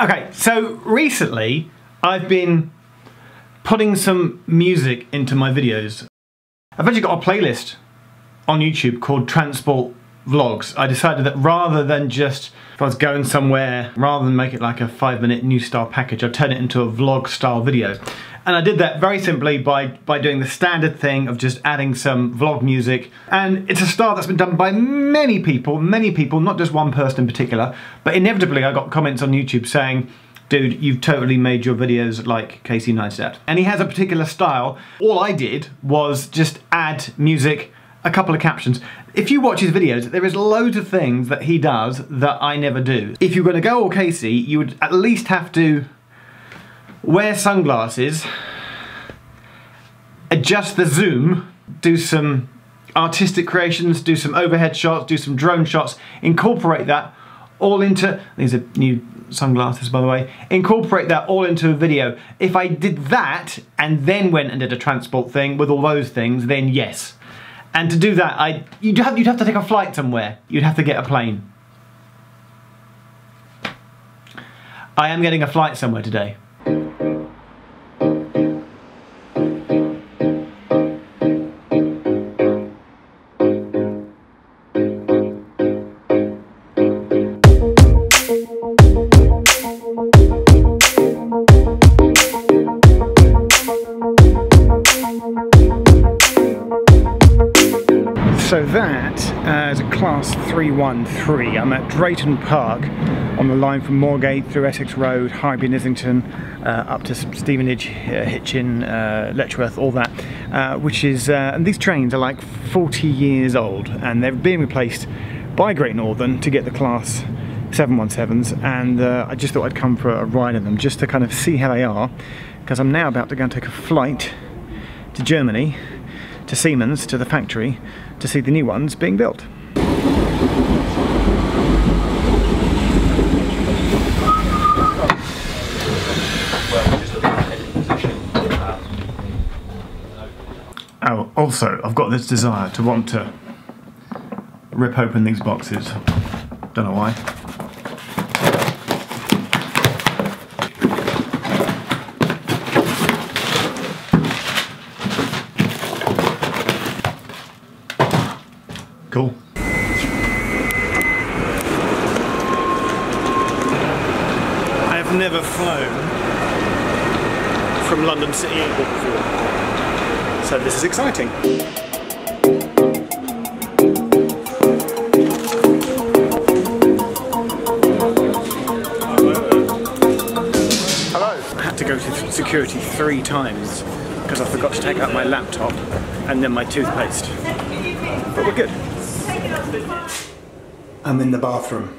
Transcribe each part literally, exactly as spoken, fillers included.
Okay, so recently I've been putting some music into my videos. I've actually got a playlist on YouTube called Transport Vlogs. I decided that rather than just, if I was going somewhere, rather than make it like a five minute new style package, I'd turn it into a vlog style video. And I did that very simply by, by doing the standard thing of just adding some vlog music. And it's a style that's been done by many people, many people, not just one person in particular, but inevitably I got comments on YouTube saying, dude, you've totally made your videos like Casey Neistat. And he has a particular style. All I did was just add music, a couple of captions. If you watch his videos, there is loads of things that he does that I never do. If you're gonna go all Casey, you would at least have to wear sunglasses, adjust the zoom, do some artistic creations, do some overhead shots, do some drone shots, incorporate that all into, these are new sunglasses by the way, incorporate that all into a video. If I did that and then went and did a transport thing with all those things, then yes. And to do that, I, you'd, have, you'd have to take a flight somewhere. You'd have to get a plane. I am getting a flight somewhere today. So that uh, is a Class three one three. I'm at Drayton Park on the line from Moorgate through Essex Road, Highbury, Nislington, uh, up to Stevenage, uh, Hitchin, uh, Letchworth, all that. Uh, which is, uh, and these trains are like forty years old, and they're being replaced by Great Northern to get the Class seven one sevens. And uh, I just thought I'd come for a ride in them just to kind of see how they are, because I'm now about to go and take a flight to Germany, to Siemens, to the factory, to see the new ones being built. Oh, also, I've got this desire to want to rip open these boxes. Don't know why. Cool. I have never flown from London City Airport before, so this is exciting. Hello. I had to go to security three times because I forgot to take out my laptop and then my toothpaste, but we're good. I'm in the bathroom.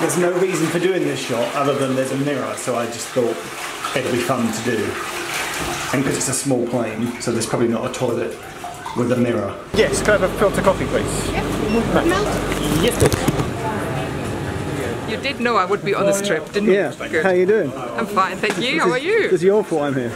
There's no reason for doing this shot other than there's a mirror, so I just thought it'd be fun to do. And because it's a small plane, so there's probably not a toilet with a mirror. Yes, can I have a filter coffee, please? Yep. No. Yes, please. You did know I would be on this trip, didn't you? Yeah. Good. How are you doing? I'm fine, thank you. This How is, are you? It's your fault I'm here.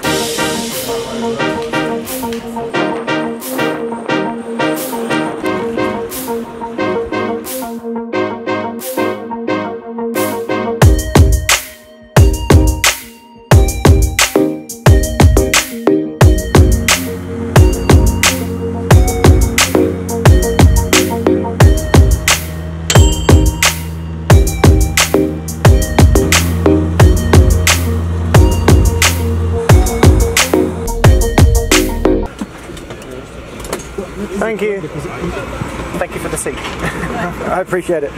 Thank you. Thank you for the seat. I appreciate it.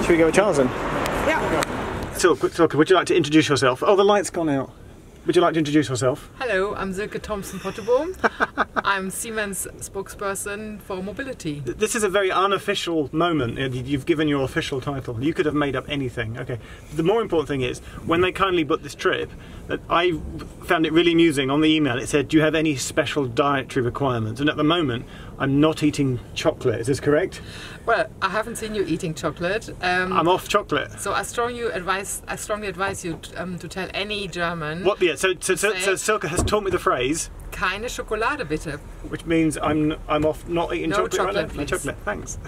Should we go with Charles then? Yeah. Silke, Silke, would you like to introduce yourself? Oh, the light's gone out. Would you like to introduce yourself? Hello, I'm Zucker Thompson Potterborn. I'm Siemens spokesperson for mobility. This is a very unofficial moment. You've given your official title. You could have made up anything. Okay. The more important thing is, when they kindly booked this trip, I found it really amusing. On the email it said, do you have any special dietary requirements? And at the moment, I'm not eating chocolate. Is this correct? Well, I haven't seen you eating chocolate. Um, I'm off chocolate. So I strongly advise, I strongly advise you um, to tell any German. What? Yeah. So, so, so, so Silke has taught me the phrase. Keine Schokolade, bitte. Which means I'm I'm off not eating no chocolate, chocolate right now. No chocolate, thanks.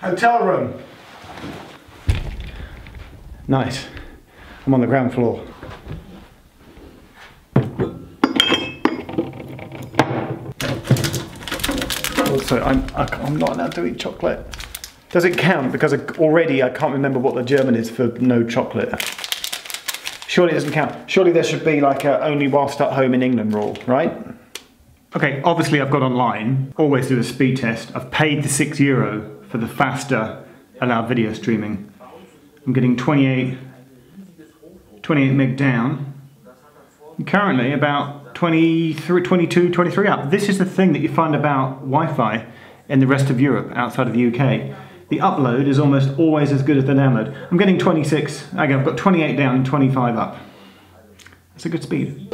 Hotel room. Nice. I'm on the ground floor. So I'm, I'm not allowed to eat chocolate. Does it count? Because already I can't remember what the German is for no chocolate. Surely it doesn't count. Surely there should be like a only whilst at home in England rule, right? Okay, obviously I've got online. Always do a speed test. I've paid the six euro for the faster allowed video streaming. I'm getting twenty-eight, twenty-eight meg down. And currently about twenty-three, twenty-two, twenty-three up. This is the thing that you find about Wi-Fi in the rest of Europe, outside of the U K. The upload is almost always as good as the download. I'm getting twenty-six, okay, I've got twenty-eight down and twenty-five up. That's a good speed.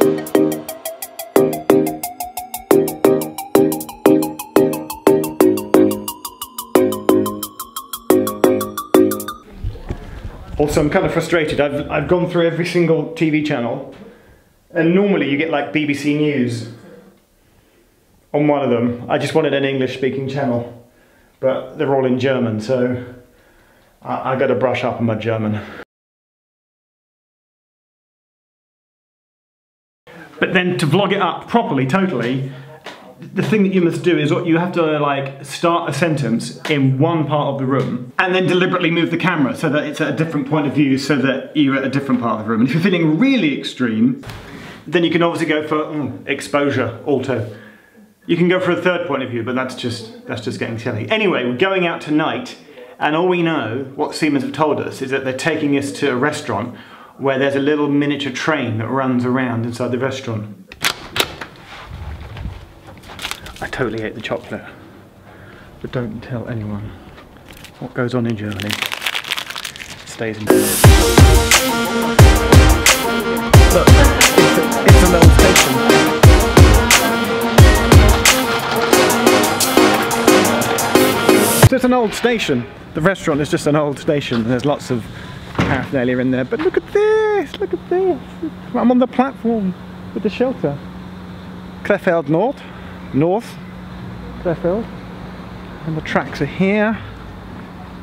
Also, I'm kind of frustrated. I've, I've gone through every single T V channel. And normally you get like B B C News on one of them. I just wanted an English speaking channel, but they're all in German, so I, I got to brush up on my German. But then to vlog it up properly, totally, the thing that you must do is what you have to like start a sentence in one part of the room and then deliberately move the camera so that it's at a different point of view so that you're at a different part of the room. And if you're feeling really extreme, then you can obviously go for mm, exposure, auto. You can go for a third point of view, but that's just that's just getting silly. Anyway, we're going out tonight, and all we know, what Siemens have told us, is that they're taking us to a restaurant where there's a little miniature train that runs around inside the restaurant. I totally ate the chocolate, but don't tell anyone. What goes on in Germany stays in Germany. Look, it's a, it's an old station. So it's an old station. The restaurant is just an old station. There's lots of paraphernalia in there. But look at this, look at this. I'm on the platform with the shelter. Krefeld North, North, Krefeld. And the tracks are here.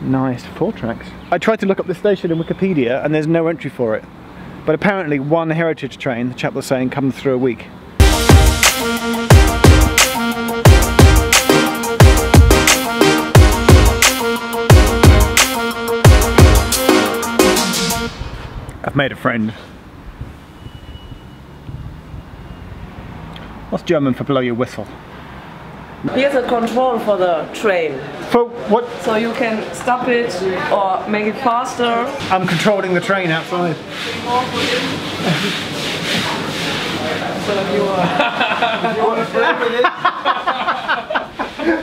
Nice, four tracks. I tried to look up the station in Wikipedia and there's no entry for it. But apparently one heritage train, the chap was saying, comes through a week. I've made a friend. What's German for blow your whistle? Here's a control for the train. For what? So you can stop it or make it faster. I'm controlling the train outside.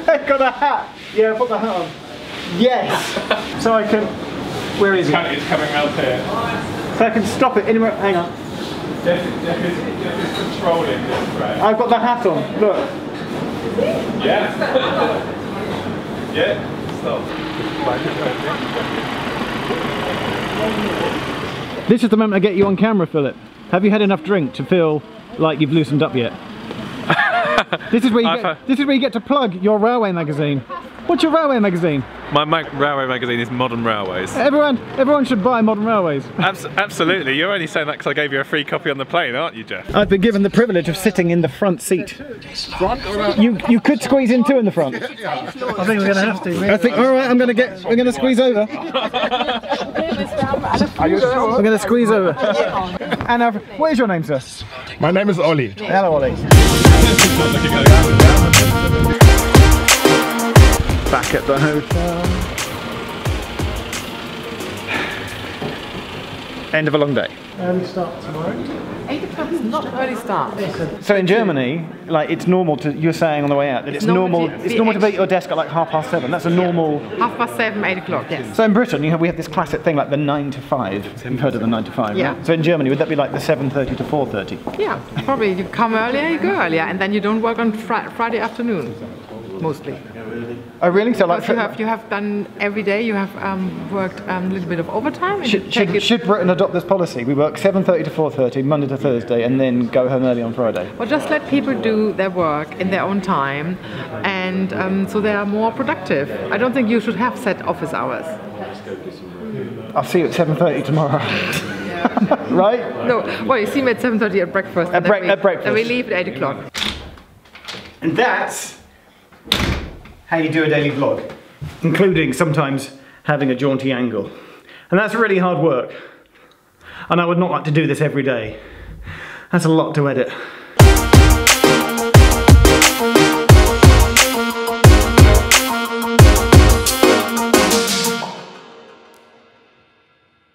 I got a hat. Yeah, I put the hat on. Yes. So I can. Where is it? It's coming out here. So I can stop it anywhere. Hang on. Jeff is controlling this train. I've got the hat on. Look. Yeah. Yeah. Stop. This is the moment I get you on camera, Philip. Have you had enough drink to feel like you've loosened up yet? This is where you get, this is where you get to plug your railway magazine. What's your railway magazine? My mag railway magazine is Modern Railways. Everyone, everyone should buy Modern Railways. Abs absolutely. You're only saying that because I gave you a free copy on the plane, aren't you, Jeff? I've been given the privilege of sitting in the front seat. You you could squeeze in two in the front. I think we're going to have to. I think all right. I'm going to get. We're going to squeeze over. We're going to squeeze over. And I've, what is your name, sir? My name is Ollie. Hello, Ollie. Back at the hotel. End of a long day. Early start tomorrow. Eight o'clock is not early start. So in Germany, like it's normal to, you were saying on the way out, that it's, it's normal, normal to, it's normal to be at your desk at like half past seven. That's a normal... Yeah. Half past seven, eight o'clock, yes. So in Britain, you have, we have this classic thing like the nine to five. You've heard of the nine to five, yeah. Right? So in Germany, would that be like the seven thirty to four thirty? Yeah, probably. You come earlier, you go earlier, and then you don't work on fr Friday afternoon, mostly. Oh really? So like you have, you have done every day. You have um, worked a um, little bit of overtime. And should, should, should Britain adopt this policy? We work seven thirty to four thirty, Monday to Thursday, and then go home early on Friday. Well, just let people do their work in their own time, and um, so they are more productive. I don't think you should have set office hours. I'll see you at seven thirty tomorrow. Right? No. Well, you see me at seven thirty at breakfast. At, bre we, at breakfast. And we leave at eight o'clock. And that's how you do a daily vlog, including sometimes having a jaunty angle. And that's really hard work. And I would not like to do this every day. That's a lot to edit.